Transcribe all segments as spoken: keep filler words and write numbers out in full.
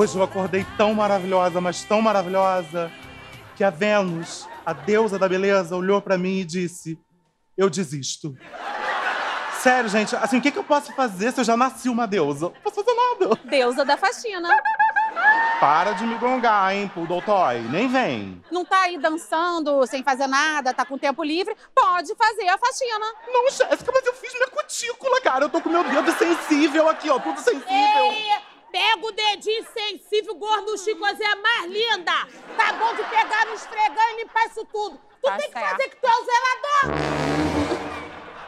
Hoje eu acordei tão maravilhosa, mas tão maravilhosa, que a Vênus, a deusa da beleza, olhou pra mim e disse: eu desisto. Sério, gente, assim, o que, que eu posso fazer se eu já nasci uma deusa? Não posso fazer nada. Deusa da faxina. Para de me gongar, hein, Pudoltoy. Nem vem. Não tá aí dançando, sem fazer nada, tá com tempo livre, pode fazer a faxina. Não, Jéssica, mas eu fiz minha cutícula, cara. Eu tô com meu dedo sensível aqui, ó, tudo sensível. Ei, pega o dedinho sensível, gordo, Chico, é mais linda. Tá bom de pegar no esfregão e limpar isso tudo. Tu tá tem certo. Que fazer que tu é o zelador.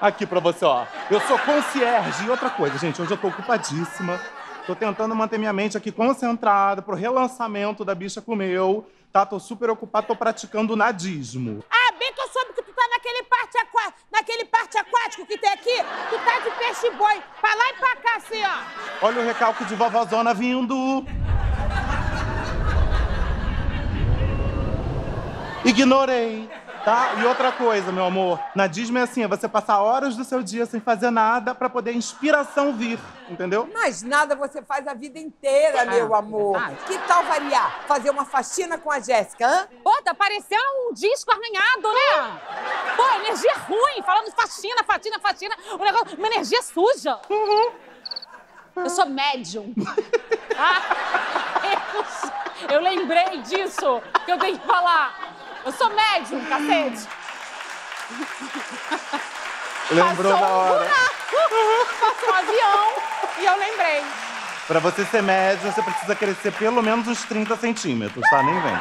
Aqui pra você, ó. Eu sou concierge. E outra coisa, gente, hoje eu tô ocupadíssima. Tô tentando manter minha mente aqui concentrada pro relançamento da Bicha Comeu, tá? Tô super ocupada, tô praticando nadismo. Ah, bem que eu soube que tu tá naquele parte, aqua... naquele parte aquático que tem aqui. Tu tá de peixe-boi, pra lá e pra cá, assim, ó. Olha o recalque de vovózona vindo. Ignorei. Tá? E outra coisa, meu amor, nadismo é assim, é você passar horas do seu dia sem fazer nada pra poder a inspiração vir, entendeu? Mas nada você faz a vida inteira, ah, meu amor. Ah, que tal variar? Fazer uma faxina com a Jéssica, hã? Pô, tá parecendo um disco arranhado, né? Pô, energia ruim, falando faxina, faxina, faxina, um negócio, uma energia suja. Uhum. Eu sou médium. Ah, eu, eu lembrei disso, que eu tenho que falar. Eu sou médium, cacete! Lembrou na hora. Passou um avião e eu lembrei. Pra você ser médium, você precisa crescer pelo menos uns trinta centímetros, tá? Nem vem.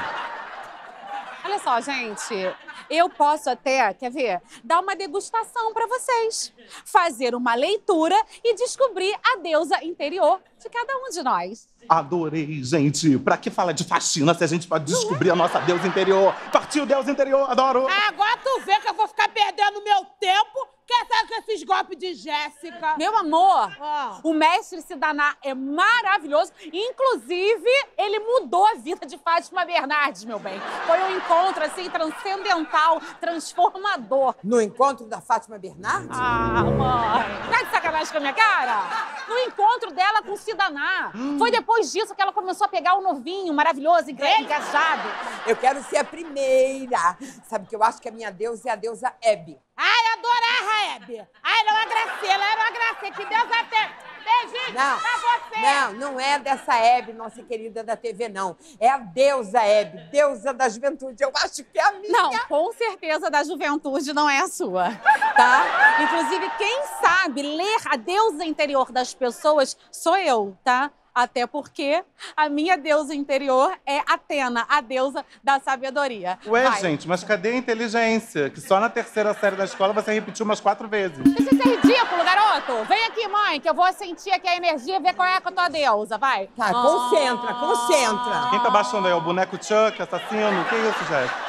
Olha só, gente. Eu posso até, quer ver, dar uma degustação pra vocês. Fazer uma leitura e descobrir a deusa interior de cada um de nós. Adorei, gente. Pra que falar de faxina se a gente pode descobrir uhum. a nossa deusa interior? Partiu, deusa interior, adoro! Agora tu vê que eu vou ficar perdendo meu tempo querendo com esses golpes de Jéssica. Meu amor, ah. o mestre Cidana é maravilhoso. Inclusive, ele mudou a vida de Fátima Bernardes, meu bem. Foi um encontro, assim, transcendental, transformador. No encontro da Fátima Bernardes? Ah, mãe. Tá de sacanagem com a minha cara? No encontro dela com Cidana. Hum. Foi depois Depois disso que ela começou a pegar o novinho, maravilhoso, engajado. Eu quero ser a primeira. Sabe que eu acho que a minha deusa é a deusa Hebe. Ai, eu adorava a Hebe. Ai, não agracei, ela era uma gracinha. Que Deus até... Beijinho não, pra você. Não, não é dessa Hebe, nossa querida da T V, não. É a deusa Hebe, deusa da juventude. Eu acho que é a minha. Não, com certeza da juventude não é a sua, tá? Inclusive, quem sabe ler a deusa interior das pessoas sou eu, tá? Até porque a minha deusa interior é Atena, a deusa da sabedoria. Ué, Vai. gente, mas cadê a inteligência? Que só na terceira série da escola você repetiu umas quatro vezes. Isso é ridículo, garoto! Vem aqui, mãe, que eu vou sentir aqui a energia e ver qual é a tua deusa, vai. Tá, ah, concentra, concentra. Quem tá baixando aí? O boneco Chuck, assassino? Que isso, Jéssica?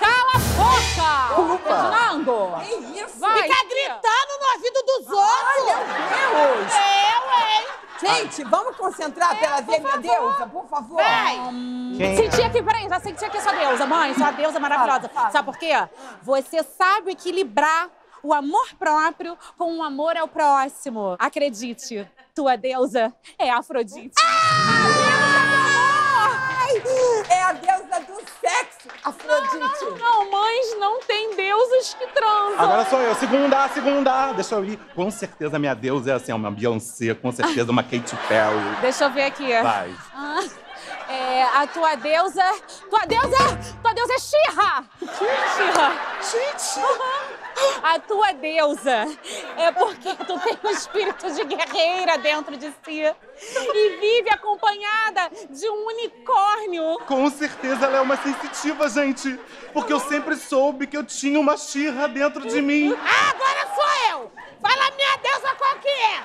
Cala a boca! Opa! Fernando! Que isso? Vai, Fica que... gritando no ouvido dos outros! Ai, meu Deus! Eu, hein? Gente, Ai. vamos concentrar eu, pela vez minha deusa, por favor. Vai! Quem... Senti aqui, peraí, já senti aqui sua deusa, mãe, sua deusa maravilhosa. Fala, fala. Sabe por quê? Você sabe equilibrar o amor próprio com o amor ao próximo. Acredite, tua deusa é Afrodite. Ah, meu amor! É a deusa do sexo, Afrodite. Não, não, não, mães não têm deusas que transam. Agora sou eu, segunda, segunda. Deixa eu ir. Com certeza minha deusa é assim, uma Beyoncé, com certeza uma Katy Perry. Deixa eu ver aqui. Vai. Ah, é, a tua deusa... Tua deusa... Tua deusa é Xirra. Xirra. Gente! Uhum. A tua deusa é porque tu tem um espírito de guerreira dentro de si e vive acompanhada de um unicórnio. Com certeza ela é uma sensitiva, gente, porque eu sempre soube que eu tinha uma Xirra dentro de mim. Ah, agora sou eu! Fala, minha deusa, qual que é?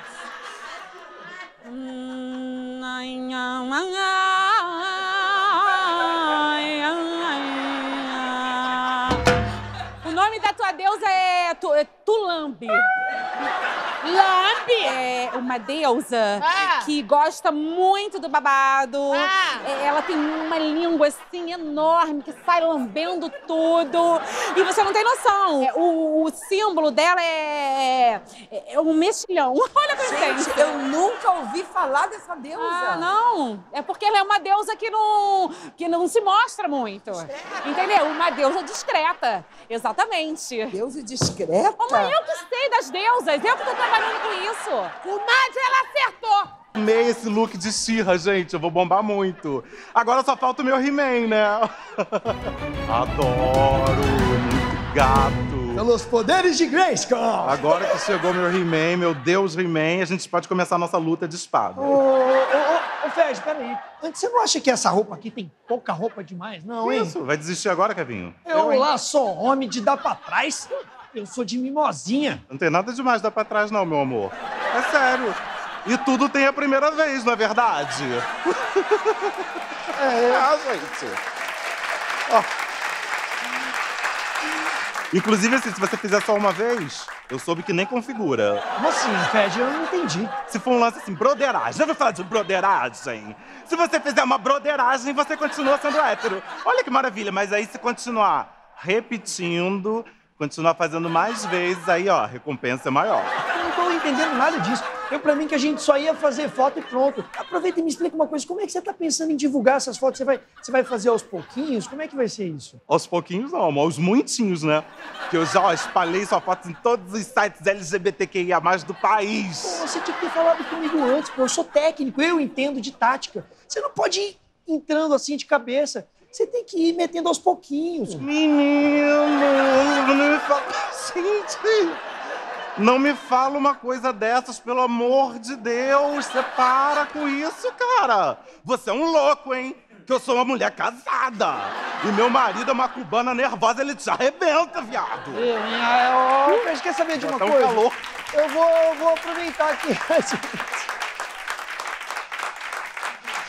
O nome da tua deusa é... Tu, é Tulambi. Lambe é uma deusa ah. que gosta muito do babado. Ah. Ela tem uma língua assim enorme que sai lambendo tudo. E você não tem noção. O, o símbolo dela é, é um mexilhão. Olha que gente, eu nunca ouvi falar dessa deusa. Ah, não. É porque ela é uma deusa que não, que não se mostra muito. Discreta. Entendeu? Uma deusa discreta. Exatamente. Deusa discreta? Mas eu que sei das deusas. Eu que tô trabalhando com isso. Comadre, ela acertou. Amei esse look de Xirra, gente. Eu vou bombar muito. Agora só falta o meu He-Man, né? Adoro. Muito gato. Pelos poderes de Grayskull. Agora que chegou meu He-Man, meu Deus He-Man, a gente pode começar a nossa luta de espada. Ô, ô, ô, Ferd, peraí. Você não acha que essa roupa aqui tem pouca roupa demais, não, hein? Isso, vai desistir agora, Kevinho? Eu, eu lá sou homem de dar pra trás. Eu sou de mimosinha. Não tem nada demais dar pra trás, não, meu amor. É sério. E tudo tem a primeira vez, não é verdade? É, ah, gente. Ó. Oh. Inclusive, assim, se você fizer só uma vez, eu soube que nem configura. Como assim, Fed? Eu não entendi. Se for um lance assim, broderagem. Já ouviu falar de broderagem? Se você fizer uma broderagem, você continua sendo hétero. Olha que maravilha, mas aí se continuar repetindo, continuar fazendo mais vezes, aí, ó, a recompensa é maior. Eu não tô entendendo nada disso. Eu, pra mim, que a gente só ia fazer foto e pronto. Aproveita e me explica uma coisa. Como é que você tá pensando em divulgar essas fotos? Você vai, você vai fazer aos pouquinhos? Como é que vai ser isso? Aos pouquinhos, não, mas aos muitinhos, né? Que eu já ó, espalhei sua foto em todos os sites L G B T Q I A mais do país. Pô, você tinha que ter falado comigo antes, pô. Eu sou técnico, eu entendo de tática. Você não pode ir entrando assim de cabeça. Você tem que ir metendo aos pouquinhos. Menino, não me fala... Gente... Não me fala uma coisa dessas, pelo amor de Deus! Você para com isso, cara! Você é um louco, hein? Que eu sou uma mulher casada! E meu marido é uma cubana nervosa, ele te arrebenta, viado! Eu, eu, eu, quer saber de uma coisa? Tá um calor. Eu vou, eu vou aproveitar aqui.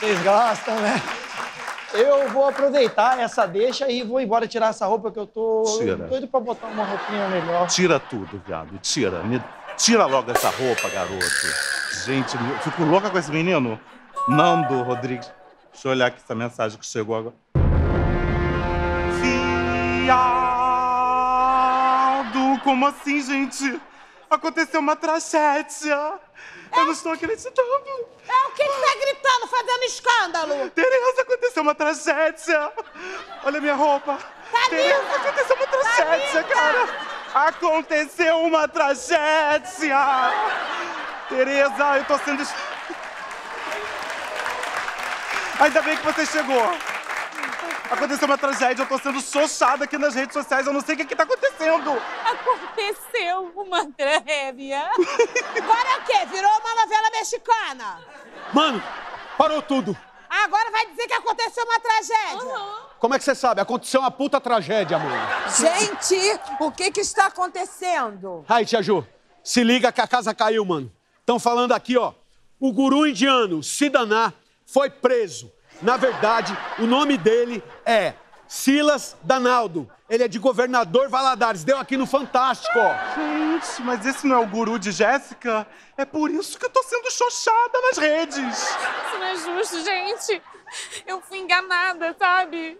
Vocês gostam, né? Eu vou aproveitar essa deixa e vou embora tirar essa roupa que eu tô tira. doido pra botar uma roupinha melhor. Tira tudo, viado. Tira. Me... Tira logo essa roupa, garoto. Gente, eu fico louca com esse menino. Nando Rodrigues. Deixa eu olhar aqui essa mensagem que chegou agora. Viado! Como assim, gente? Aconteceu uma tragédia. Eu não estou acreditando. É o que que tá gritando, fazendo escândalo? Tereza, aconteceu uma tragédia. Olha a minha roupa. Tá Tereza, linda. Aconteceu uma tragédia, tá cara. Linda. Aconteceu uma tragédia. Tereza, eu tô sendo... Ainda bem que você chegou. Aconteceu uma tragédia, eu tô sendo xoxada aqui nas redes sociais, eu não sei o que que tá acontecendo. Aconteceu uma tragédia. Agora é o quê? Virou uma novela mexicana? Mano, parou tudo. Agora vai dizer que aconteceu uma tragédia. Uhum. Como é que você sabe? Aconteceu uma puta tragédia, mano. Gente, o que que está acontecendo? Ai, tia Jô, se liga que a casa caiu, mano. Estão falando aqui, ó, o guru indiano Cidana foi preso. Na verdade, o nome dele é Silas Danaldo. Ele é de Governador Valadares. Deu aqui no Fantástico, ó. Gente, mas esse não é o guru de Jéssica? É por isso que eu tô sendo xoxada nas redes. Isso não é justo, gente. Eu fui enganada, sabe?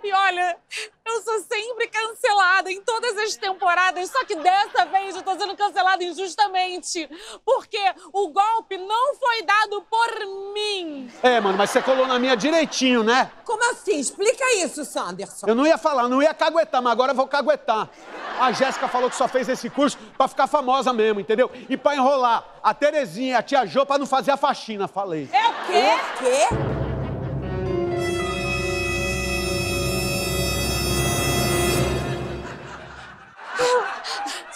E olha, eu sou sempre cancelada em todas as temporadas, só que dessa vez eu tô sendo cancelada injustamente, porque o golpe não foi dado por mim. É, mano, mas você colou na minha direitinho, né? Como assim? Explica isso, Sanderson. Eu não ia falar, não ia caguetar, mas agora eu vou caguetar. A Jéssica falou que só fez esse curso pra ficar famosa mesmo, entendeu? E pra enrolar a Terezinha e a tia Jô pra não fazer a faxina, falei. É o quê? O quê?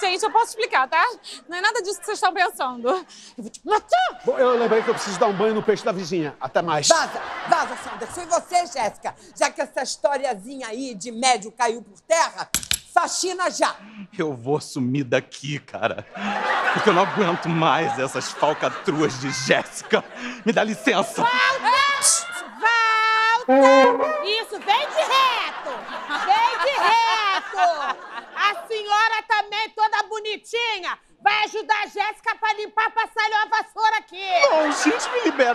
Gente, eu posso explicar, tá? Não é nada disso que vocês estão pensando. Eu vou te matar! Bom, eu lembrei que eu preciso dar um banho no peixe da vizinha. Até mais. Vaza! Vaza, Sanderson. E você, Jéssica? Já que essa historiazinha aí de médio caiu por terra, faxina já! Eu vou sumir daqui, cara. Porque eu não aguento mais essas falcatruas de Jéssica. Me dá licença. Volta! Volta! Isso, vem de reto! Vem de reto! A senhora também, toda bonitinha, vai ajudar a gente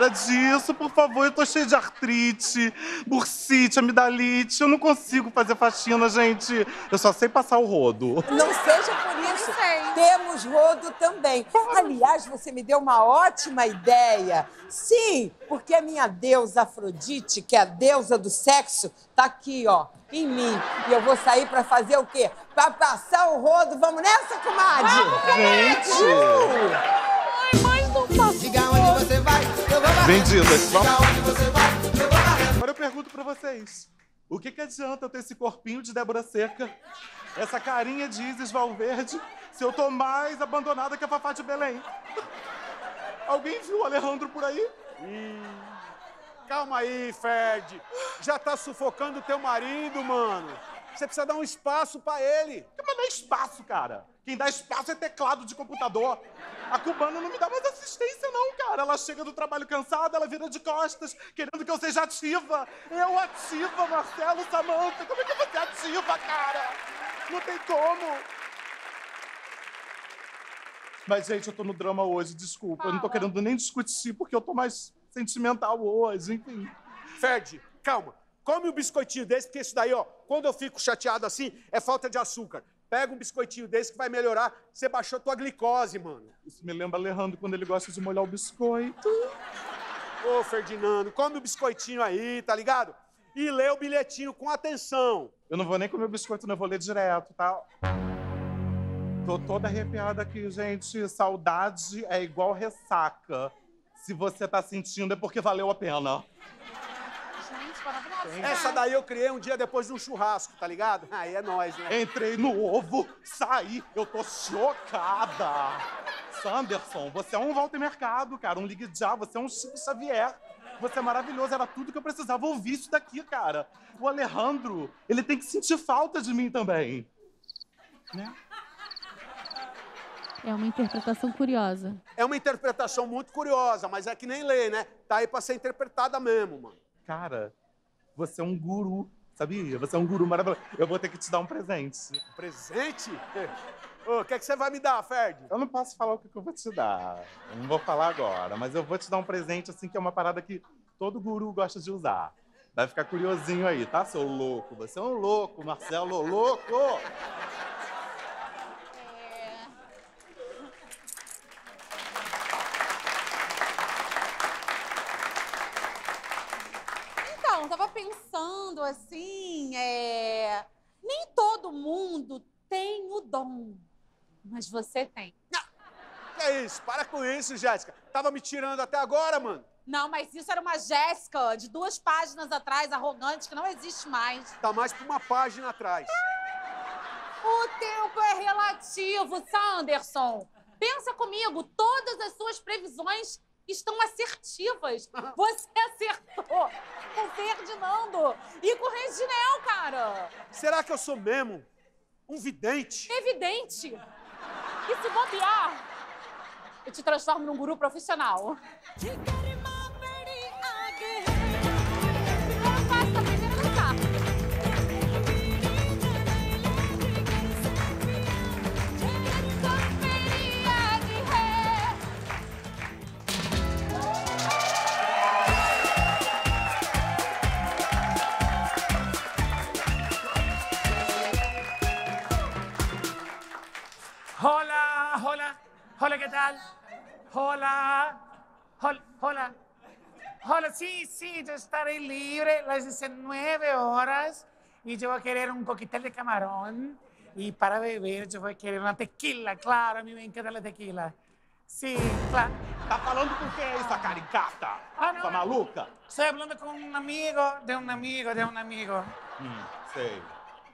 para disso, por favor. Eu tô cheio de artrite, bursite, amidalite. Eu não consigo fazer faxina, gente. Eu só sei passar o rodo. Não seja por isso. Temos rodo também. Aliás, você me deu uma ótima ideia. Sim, porque a minha deusa Afrodite, que é a deusa do sexo, tá aqui, ó, em mim. E eu vou sair pra fazer o quê? Pra passar o rodo. Vamos nessa, comadre? Gente! Diga onde você vai, eu vou barrar. Vendidas. Diga onde você vai, eu vou barrar. Agora eu pergunto pra vocês. O que que adianta eu ter esse corpinho de Débora Seca, essa carinha de Isis Valverde, se eu tô mais abandonada que a Fafá de Belém? Alguém viu o Alejandro por aí? Hum. Calma aí, Ferd. Já tá sufocando o teu marido, mano. Você precisa dar um espaço pra ele. Mas não é espaço, cara. Quem dá espaço é teclado de computador. A cubana não me dá mais assistência, não, cara. Ela chega do trabalho cansada, ela vira de costas, querendo que eu seja ativa. Eu ativa, Marcelo, Samantha. Como é que eu vou ser ativa, cara? Não tem como. Mas, gente, eu tô no drama hoje, desculpa. Fala. Eu não tô querendo nem discutir, porque eu tô mais sentimental hoje, enfim. Ferd, calma. Come um biscoitinho desse, porque isso daí, ó, quando eu fico chateado assim, é falta de açúcar. Pega um biscoitinho desse que vai melhorar. Você baixou tua glicose, mano. Isso me lembra Alejandro quando ele gosta de molhar o biscoito. Ô, Ferdinando, come o biscoitinho aí, tá ligado? E lê o bilhetinho com atenção. Eu não vou nem comer o biscoito, não. Eu vou ler direto, tá? Tô toda arrepiada aqui, gente. Saudade é igual ressaca. Se você tá sentindo, é porque valeu a pena. Essa daí eu criei um dia depois de um churrasco, tá ligado? Aí é nóis, né? Entrei no ovo, saí, eu tô chocada. Sanderson, você é um Walter Mercado, cara, um Ligue Já, você é um Chico Xavier. Você é maravilhoso, era tudo que eu precisava ouvir isso daqui, cara. O Alejandro, ele tem que sentir falta de mim também. Né? É uma interpretação curiosa. É uma interpretação muito curiosa, mas é que nem lê, né? Tá aí pra ser interpretada mesmo, mano. Cara, você é um guru, sabia? Você é um guru maravilhoso. Eu vou ter que te dar um presente. Um presente? O oh, que é que você vai me dar, Ferd? Eu não posso falar o que eu vou te dar. Eu não vou falar agora, mas eu vou te dar um presente, assim, que é uma parada que todo guru gosta de usar. Vai ficar curiosinho aí, tá, seu louco? Você é um louco, Marcelo, louco! Pensando assim, é... nem todo mundo tem o dom, mas você tem. Não. Que é isso? Para com isso, Jéssica. Tava me tirando até agora, mano. Não, mas isso era uma Jéssica de duas páginas atrás, arrogante, que não existe mais. Tá mais pra uma página atrás. O tempo é relativo, Sanderson. Pensa comigo, todas as suas previsões estão assertivas. Você acertou com Ferdinando e com o Reginel, cara. Será que eu sou mesmo um vidente? Evidente. E se bobear, eu te transformo num guru profissional. Hola, ¿qué tal? Hola. Hola. Hola. Hola, sí, sí, yo estaré libre a las diecinueve horas y yo voy a querer un coquetel de camarón y para beber yo voy a querer una tequila, claro, a mí me encanta la tequila. Sí, claro. ¿Está hablando con qué esa caricata? Ah, no, esa maluca. Estoy hablando con un amigo, de un amigo, de un amigo. Mm, sí.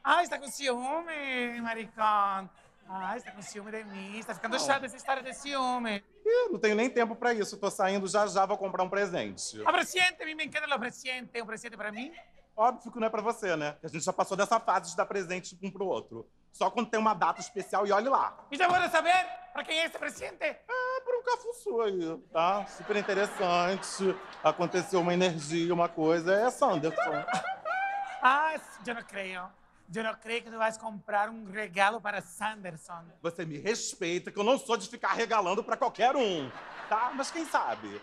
Ah, está con ciúme, maricón. Ah, está com ciúme de mim, tá ficando chata essa história de ciúme. Eu não tenho nem tempo pra isso, tô saindo já já, vou comprar um presente. A presente, me encanta o presente, tem um presente pra mim? Óbvio que não é pra você, né? A gente já passou dessa fase de dar presente um pro outro. Só quando tem uma data especial e olhe lá. E já vou saber pra quem é esse presente? Ah, pra um cafuçu aí, tá? Super interessante, aconteceu uma energia, uma coisa, é Sanderson. Ah, eu não creio. Eu não creio que tu vais comprar um regalo para Sanderson. Você me respeita, que eu não sou de ficar regalando para qualquer um, tá? Mas quem sabe?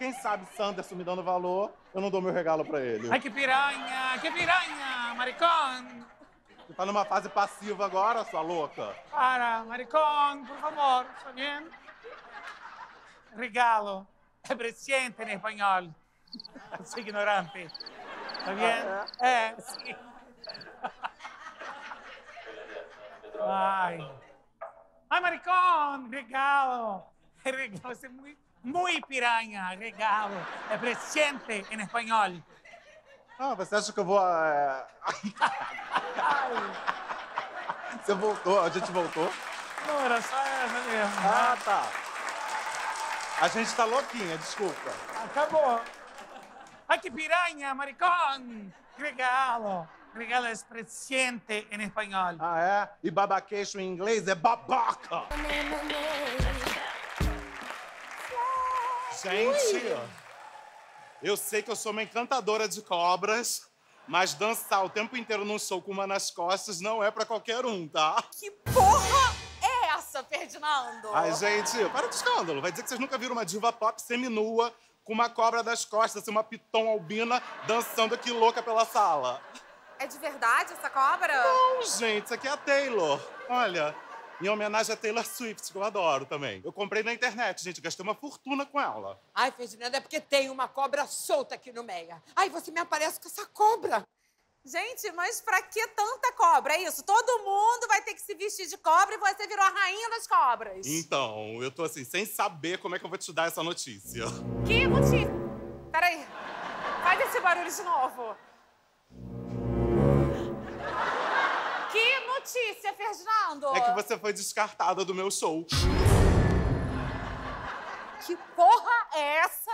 Quem sabe Sanderson me dando valor, eu não dou meu regalo pra ele. Ai, que piranha! Que piranha, maricón! Você tá numa fase passiva agora, sua louca? Para, maricón, por favor, está bem? Regalo. É presente em espanhol. Sou ignorante. Está bem? Ah, é? É, sim. Ai. Ai, maricón, regalo. Regalo, você é muito... Muito piranha, regalo. É presente em espanhol. Ah, você acha que eu vou... É... Você voltou, a gente voltou? Não, era só essa mesmo. Ah, tá. A gente tá louquinha, desculpa. Acabou. Ai, que piranha, maricón. Regalo. Regalo é presente em espanhol. Ah, é? E babaqueixo em inglês é babaca. Gente, ui, eu sei que eu sou uma encantadora de cobras, mas dançar o tempo inteiro num show com uma nas costas não é pra qualquer um, tá? Que porra é essa, Ferdinando? Ai, gente, para de escândalo. Vai dizer que vocês nunca viram uma diva pop seminua com uma cobra das costas, assim, uma piton albina dançando aqui louca pela sala. É de verdade essa cobra? Não, gente, isso aqui é a Taylor. Olha... Em homenagem a Taylor Swift, que eu adoro também. Eu comprei na internet, gente, gastei uma fortuna com ela. Ai, Ferdinando, é porque tem uma cobra solta aqui no meio. Ai, você me aparece com essa cobra. Gente, mas pra que tanta cobra? É isso, todo mundo vai ter que se vestir de cobra e você virou a rainha das cobras. Então, eu tô assim, sem saber como é que eu vou te dar essa notícia. Que notícia? Peraí, faz esse barulho de novo. Notícia, Ferdinando! É que você foi descartada do meu show. Que porra é essa?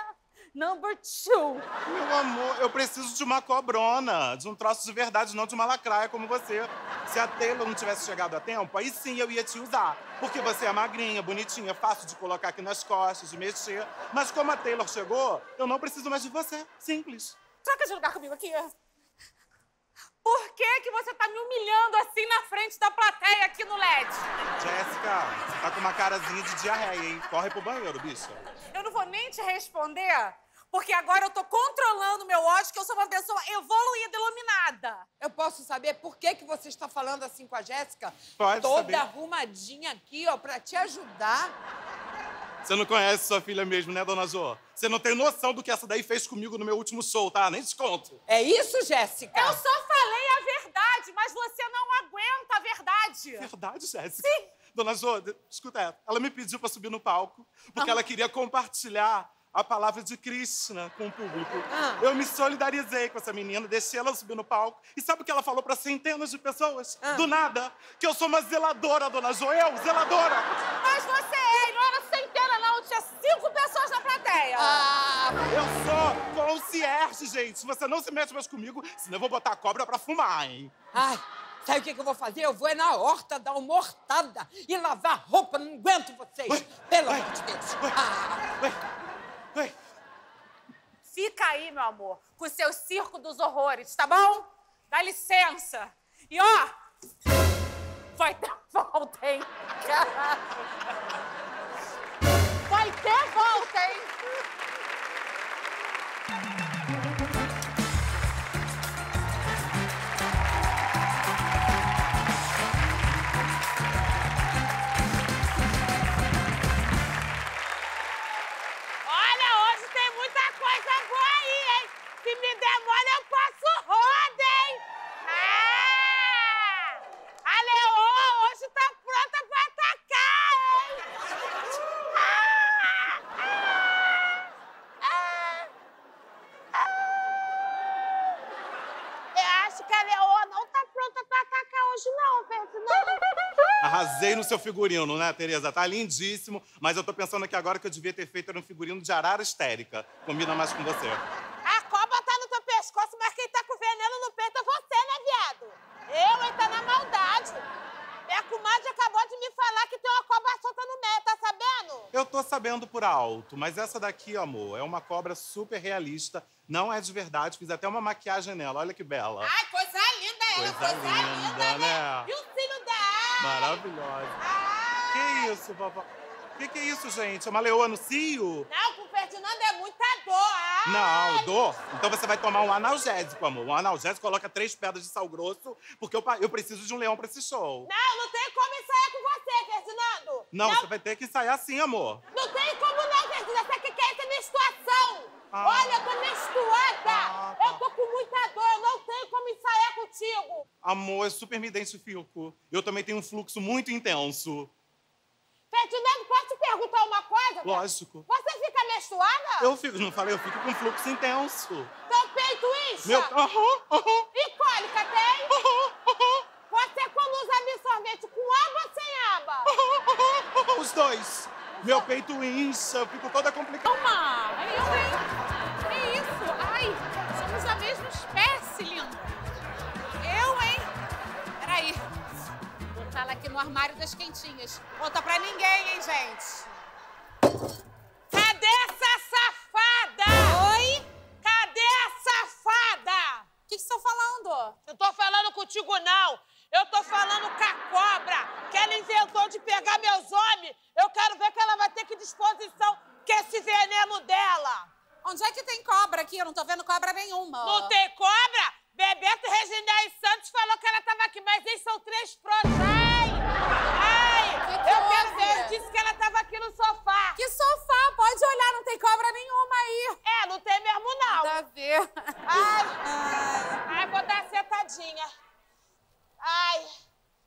Number two. Meu amor, eu preciso de uma cobrona, de um troço de verdade, não de uma lacraia como você. Se a Taylor não tivesse chegado a tempo, aí sim eu ia te usar. Porque você é magrinha, bonitinha, fácil de colocar aqui nas costas, de mexer. Mas como a Taylor chegou, eu não preciso mais de você. Simples. Troca de lugar comigo aqui. Por que que você tá me humilhando assim na frente da plateia aqui no L E D? Jéssica, você tá com uma carazinha de diarreia, hein? Corre pro banheiro, bicha. Eu não vou nem te responder, porque agora eu tô controlando o meu ódio, que eu sou uma pessoa evoluída, iluminada. Eu posso saber por que que você está falando assim com a Jéssica? Pode Toda saber. Arrumadinha aqui, ó, pra te ajudar. Você não conhece sua filha mesmo, né, Dona Jô? Você não tem noção do que essa daí fez comigo no meu último show, tá? Nem te conto. É isso, Jéssica? Eu só falei a verdade, mas você não aguenta a verdade. Verdade, Jéssica? Sim. Dona Jô, escuta, ela me pediu pra subir no palco porque ah. ela queria compartilhar a palavra de Krishna com o público. Ah. Eu me solidarizei com essa menina, deixei ela subir no palco. E sabe o que ela falou pra centenas de pessoas? Ah. Do nada. Que eu sou uma zeladora, Dona Jô. Eu, zeladora. Mas você é, não era centena, não. Tinha cinco pessoas na plateia. Ah. Eu sou concierge, gente. Se você não se mete mais comigo, senão eu vou botar a cobra pra fumar, hein? Ai. Sabe o que eu vou fazer? Eu vou é na horta dar uma hortada e lavar roupa. Não aguento vocês. Oi. Pelo amor de Deus. Oi. Ah. Oi. Oi. Fica aí, meu amor, com o seu circo dos horrores, tá bom? Dá licença. E, ó, vai ter volta, hein? Vai ter volta, hein? Arrasei no seu figurino, né, Tereza? Tá lindíssimo, mas eu tô pensando aqui agora que eu devia ter feito um figurino de arara histérica. Combina mais com você. A cobra tá no teu pescoço, mas quem tá com veneno no peito é você, né, viado? Eu, ele tá na maldade. Minha comadre acabou de me falar que tem uma cobra solta no meio, tá sabendo? Eu tô sabendo por alto, mas essa daqui, amor, é uma cobra super realista, não é de verdade, fiz até uma maquiagem nela, olha que bela. Ai, coisa linda ela, coisa, coisa linda, linda, né? E o filho da maravilhosa. Ai. Que isso, vovó? Que que é isso, gente? É uma leoa no cio? Não, com o Ferdinando é muita porra! Não, dor. Então você vai tomar um analgésico, amor. Um analgésico, coloca três pedras de sal grosso, porque eu, eu preciso de um leão pra esse show. Não, não tem como ensaiar com você, Ferdinando! Não, não, você vai ter que ensaiar sim, amor. Não tem como não, Ferdinando. Sabe o que é essa menstruação? Ah. Olha, eu tô menstruada! Ah, tá. Eu tô com muita dor, eu não tenho como ensaiar contigo. Amor, eu super me identifico. Eu também tenho um fluxo muito intenso. Ferdinando, posso te perguntar uma coisa? Lógico. Você fica menstruada? Eu fico, não falei, eu fico com fluxo intenso. Teu peito incha? Meu... Aham, aham. E cólica tem? Aham, aham. Você quando usa absorvente com aba ou sem aba? Aham, aham, aham. Os dois. Meu peito incha, eu fico toda complicada. Calma, eu, hein? Que isso? Ai, somos a mesma espécie, lindo. Eu, hein? Peraí. Vou botar ela aqui no armário das quentinhas. Conta pra ninguém, hein, gente? Cadê essa safada? Oi? Cadê a safada? O que que estão falando? Não tô falando contigo, não. Eu tô falando com a cobra, que ela inventou de pegar meus homens. Eu quero ver que ela vai ter que disposição que esse veneno dela. Onde é que tem cobra aqui? Eu não tô vendo cobra nenhuma. Não tem cobra? Bebeto Reginei Santos falou que ela tava aqui, mas eles são três pros... Ai! Ai! Que que eu quero houve? ver. Eu disse que ela tava aqui no sofá. Que sofá? Pode olhar, não tem cobra nenhuma aí. É, não tem mesmo, não. Dá a ver. Ai. Ai. Ai, vou dar a sentadinha. Ai,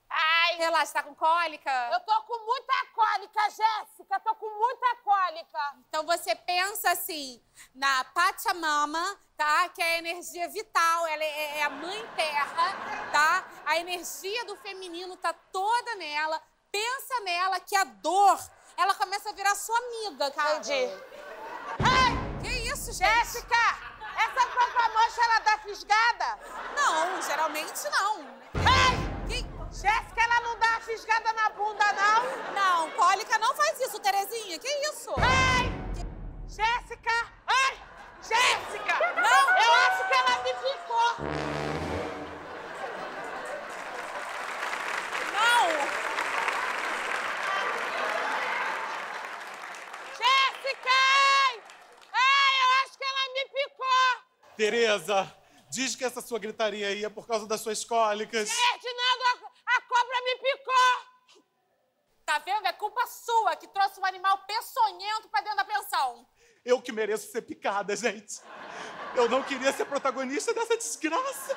ai... Relaxa, tá com cólica? Eu tô com muita cólica, Jéssica, tô com muita cólica. Então você pensa, assim, na Pachamama, tá? Que é a energia vital, ela é, é a mãe terra, tá? A energia do feminino tá toda nela. Pensa nela que a dor, ela começa a virar sua amiga, cara. Entendi. Ai, que isso, gente? Jéssica! Essa pampamancha, ela dá fisgada? Não, geralmente não. Ai! Que... Jéssica, ela não dá fisgada na bunda, não? Não, cólica não faz isso, Terezinha. Que isso? Ai! Que... Jéssica! Ai! Jéssica! Não! Eu acho que ela me ficou. Não! Jéssica! Tereza, diz que essa sua gritaria aí é por causa das suas cólicas. Ferdinando, a, a cobra me picou! Tá vendo? É culpa sua que trouxe um animal peçonhento pra dentro da pensão. Eu que mereço ser picada, gente. Eu não queria ser protagonista dessa desgraça.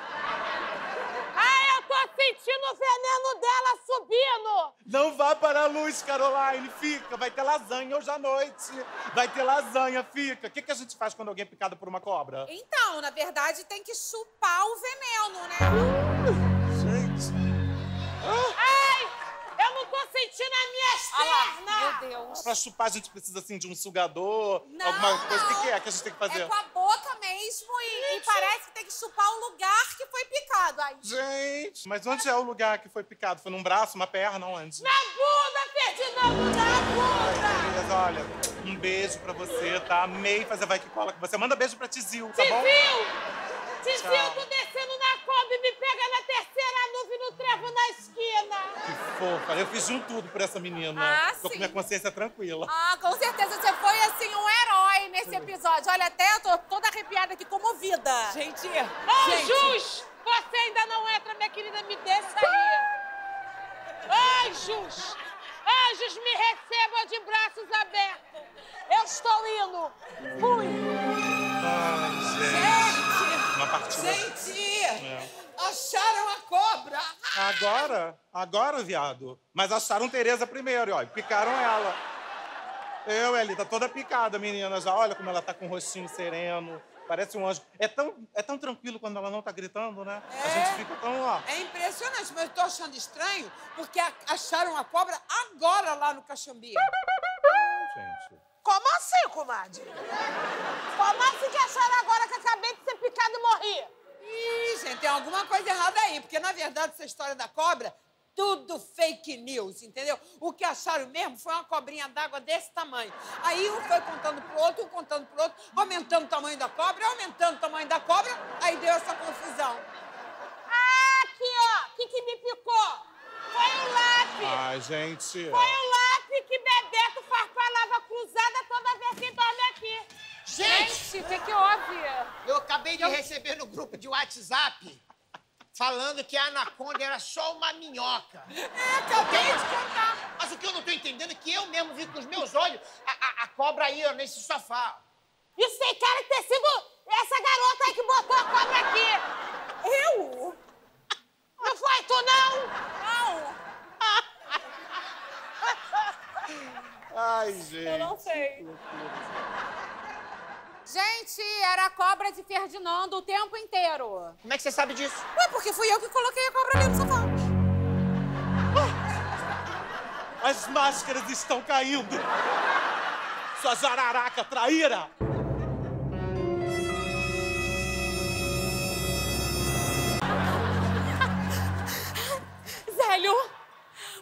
Ai, eu tô sentindo o veneno dela subindo! Não vá para a luz, Caroline, fica. Vai ter lasanha hoje à noite. Vai ter lasanha, fica. O que que a gente faz quando alguém é picado por uma cobra? Então, na verdade, tem que chupar o veneno, né? Uh, gente... Ah. Ai, eu não tô sentindo as minhas pernas! Meu Deus! Pra chupar, a gente precisa, assim, de um sugador, não, alguma coisa. O que é que a gente tem que fazer? É com a boca mesmo e, e parece que tem que chupar o lugar que foi picado. Ai. Gente, mas onde é o lugar que foi picado? Foi num braço, uma perna, onde? Na bunda, Ferdinando, na bunda! Mas olha... Um beijo pra você, tá? Amei fazer Vai Que Cola com você. Manda beijo pra Tizil, tá bom? Tizil! Tizil, tô descendo na Kombi, me pega na terceira nuvem no trevo na esquina. Que fofa. Eu fiz de um tudo por essa menina. Ah, tô sim. com minha consciência tranquila. Ah, com certeza. Você foi, assim, um herói nesse episódio. Olha, até eu tô toda arrepiada aqui, comovida. Gente... Anjos! Você ainda não entra, minha querida. Me deixa aí. Anjos! Anjos, me recebam de braços abertos. Eu estou indo. Fui. Ai, gente. Gente. Uma partida. Gente, é. Acharam a cobra. Agora? Agora, viado. Mas acharam Tereza primeiro, ó. Picaram ela. Eu, Eli, tá toda picada, menina. Já olha como ela tá com o rostinho sereno. Parece um anjo. É tão, é tão tranquilo quando ela não tá gritando, né? É, a gente fica tão lá. É impressionante, mas eu tô achando estranho porque acharam a cobra agora lá no Caxambi. Gente. Como assim, comadre? Como assim que acharam agora que acabei de ser picado e morri? Ih, gente, tem alguma coisa errada aí, porque na verdade essa história da cobra, tudo fake news, entendeu? O que acharam mesmo foi uma cobrinha d'água desse tamanho. Aí um foi contando pro outro, um contando pro outro, aumentando o tamanho da cobra, aumentando o tamanho da cobra, aí deu essa confusão. Ah, aqui, ó! O que que me picou? Foi o lápis! Ai, gente... Foi o lápis que Bebeto faz palavra cruzada toda vez que dorme aqui. Gente! Gente, o que que houve? Eu acabei de eu... receber no grupo de WhatsApp falando que a anaconda era só uma minhoca. É, acabei de contar. Mas o que eu não tô entendendo é que eu mesmo vi com os meus olhos a, a, a cobra aí nesse sofá. Isso tem cara de ter sido essa garota aí que botou a cobra aqui. Eu? Não foi tu, não? Não. Ai, gente. Eu não sei. Gente, era a cobra de Ferdinando o tempo inteiro. Como é que você sabe disso? Ué, porque fui eu que coloquei a cobra ali no sofá. Ah. As máscaras estão caindo. Sua zararaca traíra. Zélio,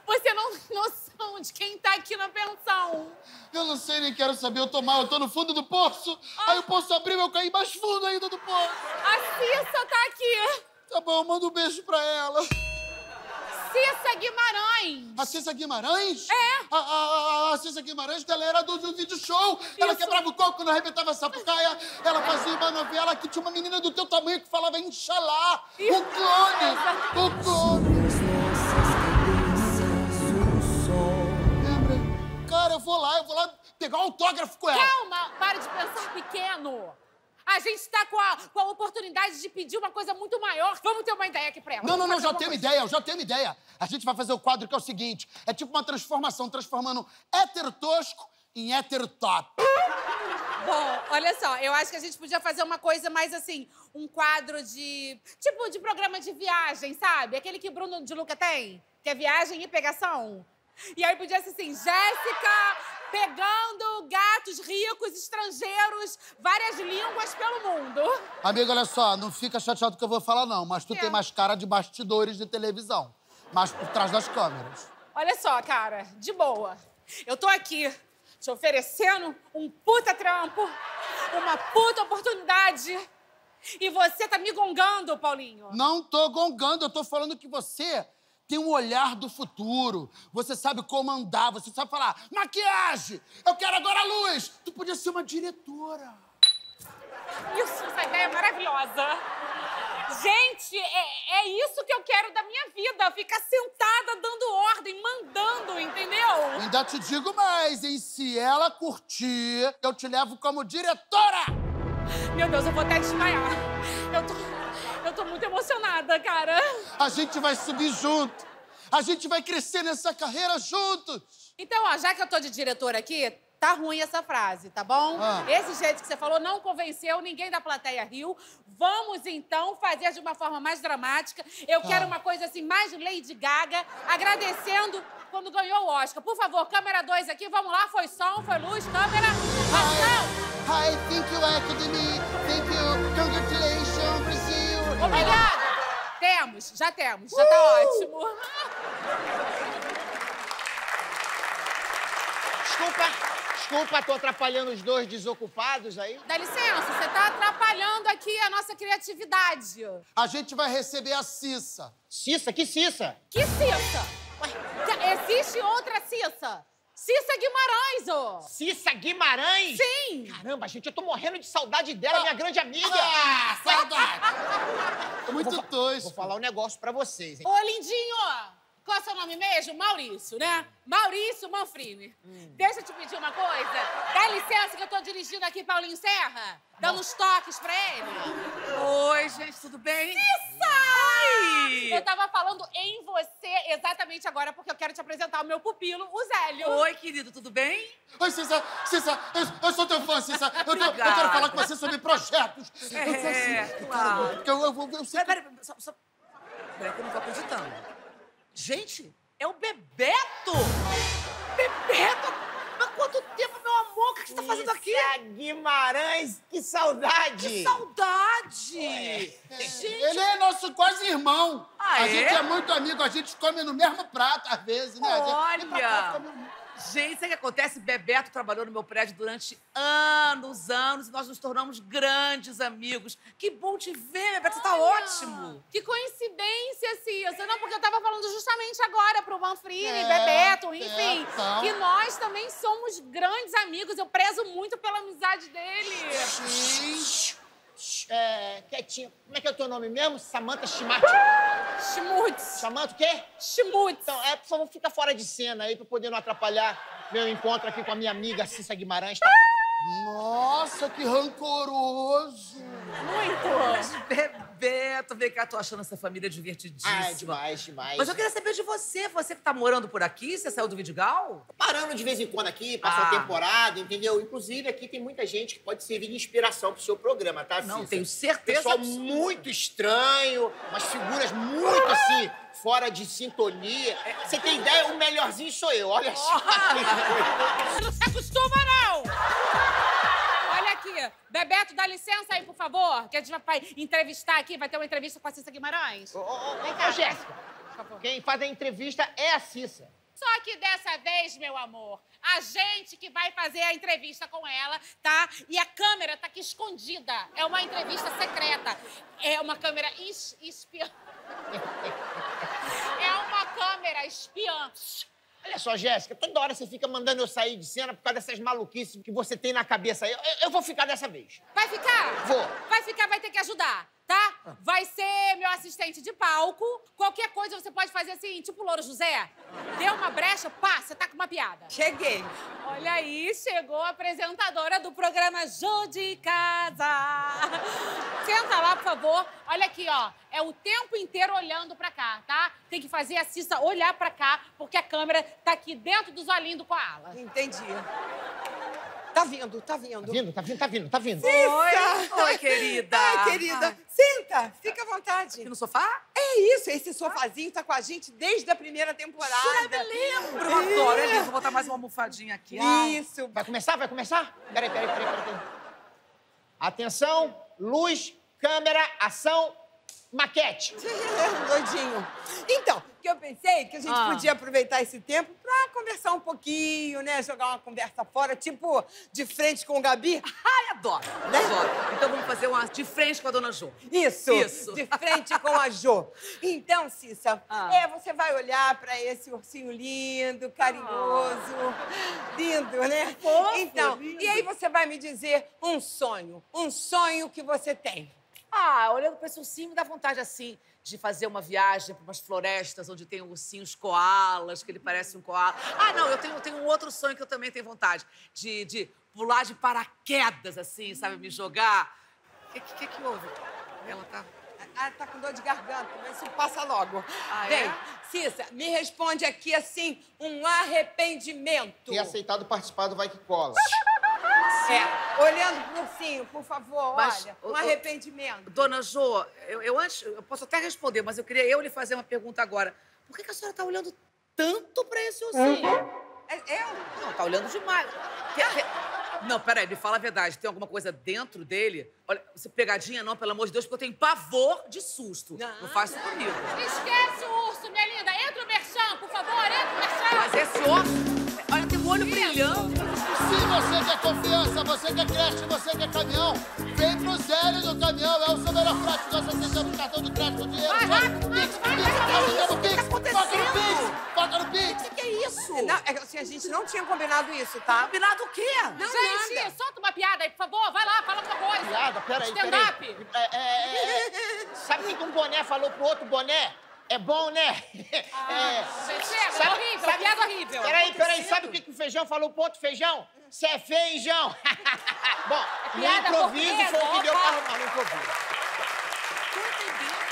você não tem noção de quem tá aqui na pensão. Eu não sei, nem quero saber. Eu tô mal, eu tô no fundo do poço. Ah. Aí o poço abriu e eu caí mais fundo ainda do poço. A Cissa tá aqui. Tá bom, manda um beijo pra ela. Cissa Guimarães. A Cissa Guimarães? É. A, a, a, a Cissa Guimarães, ela era do, do Vídeo-Show. Ela quebrava o coco, não arrebentava a sapucaia. Ela fazia uma novela que tinha uma menina do teu tamanho que falava Inxalá. Isso. O Clone. O Clone. Lembra? Cara, eu vou lá, eu vou lá pegar o autógrafo com ela. Calma, para de pensar pequeno. A gente tá com a, com a oportunidade de pedir uma coisa muito maior. Vamos ter uma ideia aqui pra ela. Não, não, não, já tenho uma ideia, eu já tenho uma ideia. A gente vai fazer o quadro que é o seguinte, é tipo uma transformação, transformando hétero tosco em hétero top. Bom, olha só, eu acho que a gente podia fazer uma coisa mais assim, um quadro de... tipo de programa de viagem, sabe? Aquele que Bruno de Luca tem, que é viagem e pegação. E aí podia ser assim, Jéssica pegando gatos ricos, estrangeiros, várias línguas pelo mundo. Amiga, olha só, não fica chateado que eu vou falar, não, mas tu é. tem mais cara de bastidores de televisão, mas por trás das câmeras. Olha só, cara, de boa. Eu tô aqui te oferecendo um puta trampo, uma puta oportunidade. E você tá me gongando, Paulinho? Não tô gongando, eu tô falando que você... tem um olhar do futuro, você sabe comandar, você sabe falar, maquiagem, eu quero agora a luz. Tu podia ser uma diretora. Isso, essa ideia é maravilhosa. Gente, é, é isso que eu quero da minha vida, ficar sentada dando ordem, mandando, entendeu? Ainda te digo mais, hein? Se ela curtir, eu te levo como diretora. Meu Deus, eu vou até desmaiar. Eu tô... Eu tô muito emocionada, cara. A gente vai subir junto. A gente vai crescer nessa carreira juntos. Então, ó, já que eu tô de diretora aqui, tá ruim essa frase, tá bom? Ah. Esse jeito que você falou não convenceu, ninguém da plateia riu. Vamos, então, fazer de uma forma mais dramática. Eu quero ah. uma coisa assim, mais Lady Gaga, agradecendo quando ganhou o Oscar. Por favor, câmera dois aqui, vamos lá. Foi som, foi luz, câmera, ação! Hi, thank you, Academy. Thank you. Congratulations, Brasil. Obrigada! Temos, já temos, já uh! tá ótimo. Desculpa, desculpa, tô atrapalhando os dois desocupados aí. Dá licença, você tá atrapalhando aqui a nossa criatividade. A gente vai receber a Cissa. Cissa? Que Cissa? Que Cissa? Ué, existe outra Cissa? Cissa Guimarães, ô! Oh. Cissa Guimarães? Sim! Caramba, gente, eu tô morrendo de saudade dela, oh. minha grande amiga! Ah, saudade! Muito vou doido. Vou falar um negócio pra vocês, hein? Ô, lindinho, qual é o seu nome mesmo? Maurício, né? Maurício Manfrini. Hum. Deixa eu te pedir uma coisa. Dá licença que eu tô dirigindo aqui Paulinho Serra, dando uns toques pra ele. Oi, gente, tudo bem? Cissa! Oi. Eu tava falando em você exatamente agora, porque eu quero te apresentar o meu pupilo, o Zélio. Oi, querido, tudo bem? Oi, Cissa, Cissa, eu, eu sou teu fã, Cissa. Eu, eu quero falar com você sobre projetos. É, eu assim, claro. Eu, eu, eu, eu, eu sei... Peraí, peraí, só, só... Peraí, que eu não tô acreditando. Gente, é o Bebeto! Bebeto! Mas quanto tempo, meu amor, o que você tá fazendo aqui? Cissa Guimarães, que saudade! Que saudade! É. Gente... Ele é nosso quase irmão. Ah, a é? gente é muito amigo, a gente come no mesmo prato, às vezes, né? Olha! A gente... Gente, sabe o que acontece? Bebeto trabalhou no meu prédio durante anos, anos, e nós nos tornamos grandes amigos. Que bom te ver, Bebeto, você tá ótimo. Que coincidência, Cissa. Não, porque eu tava falando justamente agora pro Manfrini, é, Bebeto, enfim, é, que nós também somos grandes amigos. Eu prezo muito pela amizade dele. Sim. É, quietinho. Como é que é o teu nome mesmo? Samantha Schmutz. Schmutz. Samantha o quê? Schmutz. Então, é, por favor, fica fora de cena aí pra poder não atrapalhar meu encontro aqui com a minha amiga Cissa Guimarães, tá? Nossa, que rancoroso. Muito. Bebeto, vem cá, tô achando essa família divertidíssima. Ah, é demais, demais. Mas eu queria saber de você. Você que tá morando por aqui, você saiu do Vidigal? Tô parando de vez em quando aqui, passou ah. a temporada, entendeu? Inclusive, aqui tem muita gente que pode servir de inspiração pro seu programa, tá, Cissa? Não, tenho certeza. Pessoal muito estranho, umas figuras muito assim, fora de sintonia. Você tem ideia? O melhorzinho sou eu, olha só. Você não se acostuma, não! Bebeto, dá licença aí, por favor, que a gente vai entrevistar aqui, vai ter uma entrevista com a Cissa Guimarães. Ô, ô, ô, Vem cá, ô Jéssica, por favor. Quem faz a entrevista é a Cissa. Só que dessa vez, meu amor, a gente que vai fazer a entrevista com ela, tá? E a câmera tá aqui escondida. É uma entrevista secreta. É uma câmera is, espiã. É uma câmera espiã. Olha só, Jéssica, toda hora você fica mandando eu sair de cena por causa dessas maluquices que você tem na cabeça aí. Eu, eu vou ficar dessa vez. Vai ficar? Vou. Vai ficar, vai ter que ajudar, tá? Ah. Vai ser meu assistente de palco. Qualquer coisa você pode fazer assim, tipo o Louro José. Deu uma brecha, pá, você tá com uma piada. Cheguei. Olha aí, chegou a apresentadora do programa Jô de Casa. Senta lá, por favor. Olha aqui, ó. É o tempo inteiro olhando pra cá, tá? Tem que fazer a Cissa olhar pra cá, porque a câmera tá aqui dentro dos olhinhos do koala. Entendi. Tá vindo, tá vindo. Tá vindo, tá vindo, tá vindo, tá vindo. Cissa! Oi, Oi querida. Ai, querida. Ai. Senta, fica à vontade. Aqui no sofá? É isso, esse sofazinho tá com a gente desde a primeira temporada. Eu me lembro. Eu adoro, eu vou botar mais uma almofadinha aqui. Isso. Vai começar, vai começar? Peraí, peraí, peraí. peraí, peraí. Atenção, luz, câmera, ação. Maquete. Doidinho. Então, que eu pensei que a gente ah. podia aproveitar esse tempo pra conversar um pouquinho, né? Jogar uma conversa fora, tipo, de frente com o Gabi. Ai, adoro. Né? Adoro. Então vamos fazer uma de frente com a Dona Jô. Isso. Isso. De frente com a Jô. Então, Cissa, ah. é, você vai olhar pra esse ursinho lindo, carinhoso, ah. lindo, né? Fofo, então, lindo. E aí você vai me dizer um sonho, um sonho que você tem. Ah, olhando pra esse ursinho, me dá vontade, assim, de fazer uma viagem pra umas florestas onde tem ursinhos koalas, que ele parece um koala. Ah, não, eu tenho, eu tenho um outro sonho que eu também tenho vontade. De, de pular de paraquedas, assim, sabe? Me jogar. O que, que, que houve? Ela tá... Ah, tá com dor de garganta, mas isso passa logo. Ah, Bem, é? Cissa, me responde aqui, assim, um arrependimento. Ter aceitado participar do Vai Que Cola. É, olhando pro ursinho, por favor, mas, olha, um arrependimento. Dona Jô, eu, eu antes, eu posso até responder, mas eu queria eu lhe fazer uma pergunta agora. Por que, que a senhora tá olhando tanto pra esse ursinho? É, eu? Não, tá olhando demais. Não, peraí, me fala a verdade, tem alguma coisa dentro dele? Olha, você pegadinha não, pelo amor de Deus, porque eu tenho pavor de susto. Não, não faz isso comigo. Esquece o urso, minha linda. Entra o merchan, por favor, entra o merchan. Mas esse urso, olha, tem um olho isso. brilhando. Se você quer confiança, você quer crédito, você quer caminhão, vem pro Zélio do caminhão, é o seu melhor prático, nós aceitamos cartão de crédito, dinheiro, vai, vai, vai, vai, vai, vai, foca no Pix, foca no Pix. O que, que é isso? Não, é, assim, a gente não tinha combinado isso, tá? Combinado o quê? Não, gente, nada. Solta uma piada aí, por favor, vai lá, fala alguma coisa. Piada, peraí, peraí. É, é, é, sabe o que um boné falou pro outro boné? É bom, né? Ah, é. Gente, é sabe, horrível, sabe, piada horrível. Peraí, peraí, sabe o que, que o feijão falou pro outro feijão? Você é feijão. Bom, é no improviso portuguesa. Foi o que deu pra arrumar no improviso. Tô entendendo.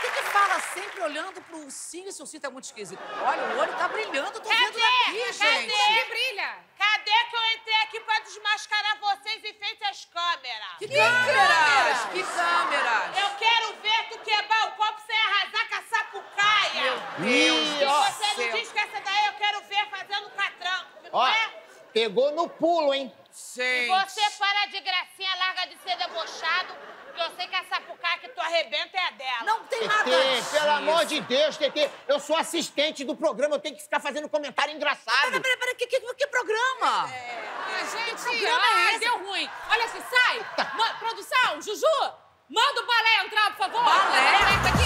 Por que fala sempre olhando pro ursinho? Esse ursinho tá muito esquisito. Olha, o olho tá brilhando, tô Cadê? vendo daqui, Cadê? gente. Cadê? Brilha. Cadê que eu entrei aqui pra desmascarar vocês e feito as câmeras? Que, que câmeras? câmeras? Que câmeras? Eu quero ver tu quebrar o copo sem arrasar com a sapucaia. Meu Deus do céu. E você não diz que essa daí eu quero ver fazendo catranco. Ó, é? Pegou no pulo, hein? Gente. E você para de gracinha, larga de ser debochado que eu sei que essa pucar que tu arrebenta é a dela. Não tem nada. Tetê, pelo amor de Deus, Tetê. Eu sou assistente do programa, eu tenho que ficar fazendo comentário engraçado. Pera, pera, pera, que, que, que programa? É. Ah, gente, que programa ai, é esse? Deu ruim. Olha assim, sai. Tá. Produção, Juju, manda o balé entrar, por favor. Balé?